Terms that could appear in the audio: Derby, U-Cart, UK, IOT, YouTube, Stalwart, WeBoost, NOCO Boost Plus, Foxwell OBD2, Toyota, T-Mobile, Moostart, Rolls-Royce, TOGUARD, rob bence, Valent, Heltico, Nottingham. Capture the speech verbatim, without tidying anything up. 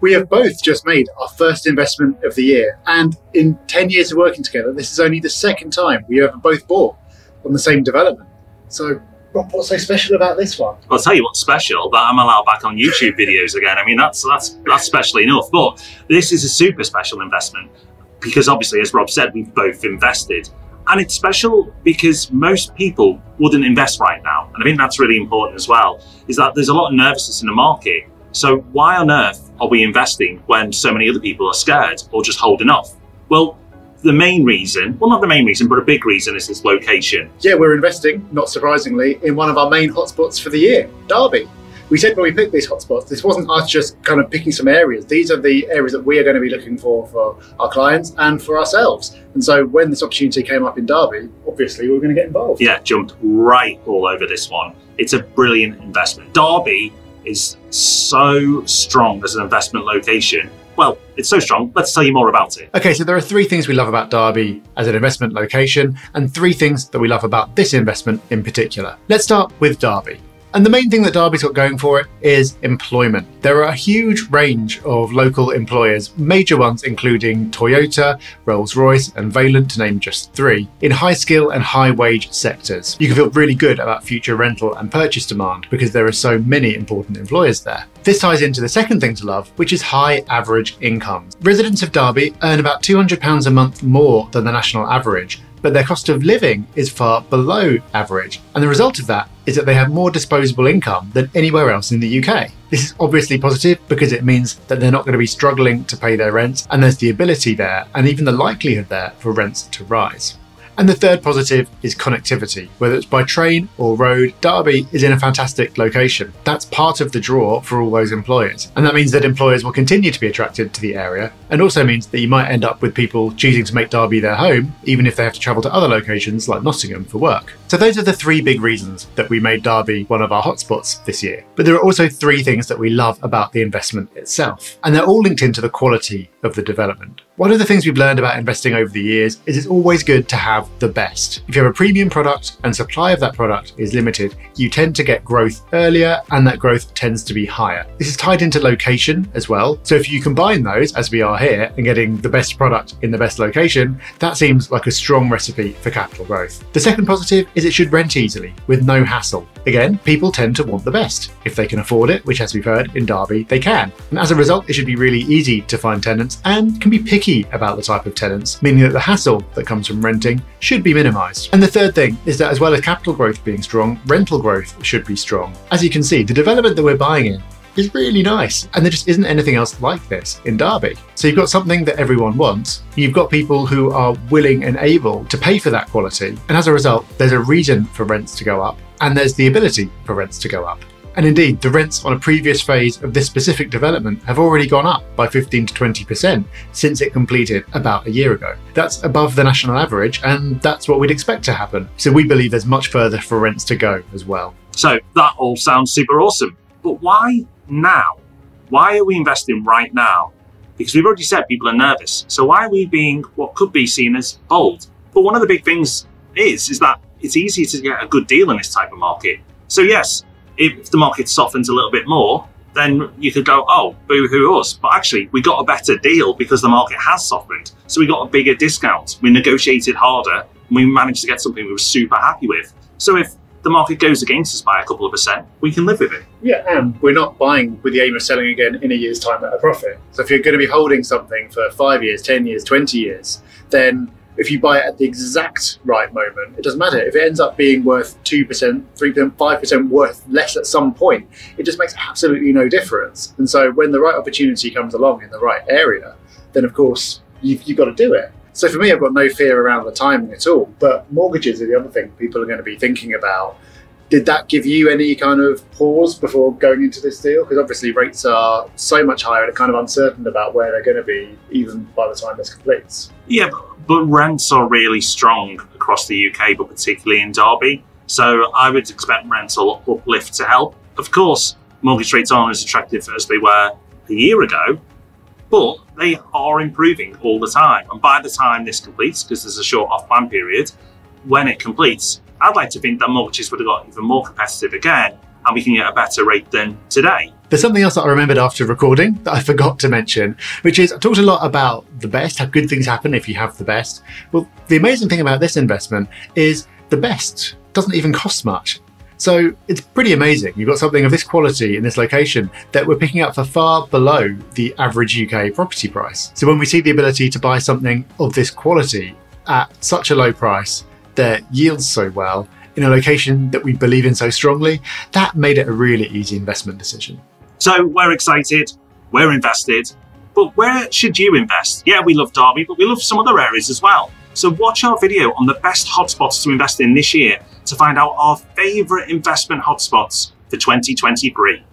We have both just made our first investment of the year, and in ten years of working together, this is only the second time we ever both bought on the same development. So, Rob, what's so special about this one? I'll tell you what's special, that I'm allowed back on YouTube videos again. I mean, that's, that's, that's special enough, but this is a super special investment because obviously, as Rob said, we've both invested. And it's special because most people wouldn't invest right now. And I think that's really important as well, is that there's a lot of nervousness in the market. So why on earth are we investing when so many other people are scared or just holding off? Well, the main reason, well, not the main reason, but a big reason is its location. Yeah, we're investing, not surprisingly, in one of our main hotspots for the year, Derby. We said when we picked these hotspots, this wasn't us just kind of picking some areas. These are the areas that we are going to be looking for for our clients and for ourselves. And so when this opportunity came up in Derby, obviously we were going to get involved. Yeah, jumped right all over this one. It's a brilliant investment. Derby is so strong as an investment location. Well, it's so strong, let's tell you more about it. Okay, so there are three things we love about Derby as an investment location and three things that we love about this investment in particular. Let's start with Derby. And the main thing that Derby's got going for it is employment. There are a huge range of local employers, major ones including Toyota, Rolls-Royce and Valent, to name just three, in high skill and high wage sectors. You can feel really good about future rental and purchase demand because there are so many important employers there. This ties into the second thing to love, which is high average incomes. Residents of Derby earn about two hundred pounds a month more than the national average, but their cost of living is far below average. And the result of that is that they have more disposable income than anywhere else in the U K. This is obviously positive because it means that they're not going to be struggling to pay their rent, and there's the ability there and even the likelihood there for rents to rise. And the third positive is connectivity. Whether it's by train or road, Derby is in a fantastic location. That's part of the draw for all those employers. And that means that employers will continue to be attracted to the area, and also means that you might end up with people choosing to make Derby their home, even if they have to travel to other locations like Nottingham for work. So those are the three big reasons that we made Derby one of our hotspots this year. But there are also three things that we love about the investment itself, and they're all linked into the quality of the development. One of the things we've learned about investing over the years is it's always good to have the best. If you have a premium product and supply of that product is limited, you tend to get growth earlier, and that growth tends to be higher. This is tied into location as well. So if you combine those, as we are here, and getting the best product in the best location, that seems like a strong recipe for capital growth. The second positive is it should rent easily with no hassle. Again, people tend to want the best. If they can afford it, which as we've heard in Derby, they can. And as a result, it should be really easy to find tenants and can be picky about the type of tenants, meaning that the hassle that comes from renting should be minimised. And the third thing is that as well as capital growth being strong, rental growth should be strong. As you can see, the development that we're buying in is really nice, and there just isn't anything else like this in Derby. So you've got something that everyone wants, you've got people who are willing and able to pay for that quality, and as a result, there's a reason for rents to go up, and there's the ability for rents to go up. And indeed, the rents on a previous phase of this specific development have already gone up by fifteen to twenty percent since it completed about a year ago. That's above the national average, and that's what we'd expect to happen. So we believe there's much further for rents to go as well. So that all sounds super awesome, but why now? Why are we investing right now? Because we've already said people are nervous. So why are we being what could be seen as bold? But one of the big things is, is that it's easy to get a good deal in this type of market. So yes, if the market softens a little bit more, then you could go, oh, boo-hoo us. But actually, we got a better deal because the market has softened. So we got a bigger discount. We negotiated harder, and we managed to get something we were super happy with. So if the market goes against us by a couple of percent, we can live with it. Yeah, and we're not buying with the aim of selling again in a year's time at a profit. So if you're going to be holding something for five years, ten years, twenty years, then if you buy it at the exact right moment, it doesn't matter. If it ends up being worth two percent, three percent, five percent worth less at some point, it just makes absolutely no difference. And so when the right opportunity comes along in the right area, then of course, you've, you've got to do it. So for me, I've got no fear around the timing at all, but mortgages are the other thing people are going to be thinking about. Did that give you any kind of pause before going into this deal? Because obviously rates are so much higher and are kind of uncertain about where they're going to be even by the time this completes. Yeah, but rents are really strong across the U K, but particularly in Derby. So I would expect rental uplift to help. Of course, mortgage rates aren't as attractive as they were a year ago, but they are improving all the time. And by the time this completes, because there's a short off plan period, when it completes, I'd like to think that mortgages would have got even more competitive again, and we can get a better rate than today. There's something else that I remembered after recording that I forgot to mention, which is I talked a lot about the best, how good things happen if you have the best. Well, the amazing thing about this investment is the best doesn't even cost much. So it's pretty amazing. You've got something of this quality in this location that we're picking up for far below the average U K property price. So when we see the ability to buy something of this quality at such a low price that yields so well in a location that we believe in so strongly, that made it a really easy investment decision. So we're excited, we're invested, but where should you invest? Yeah, we love Derby, but we love some other areas as well. So watch our video on the best hotspots to invest in this year to find out our favourite investment hotspots for twenty twenty-three.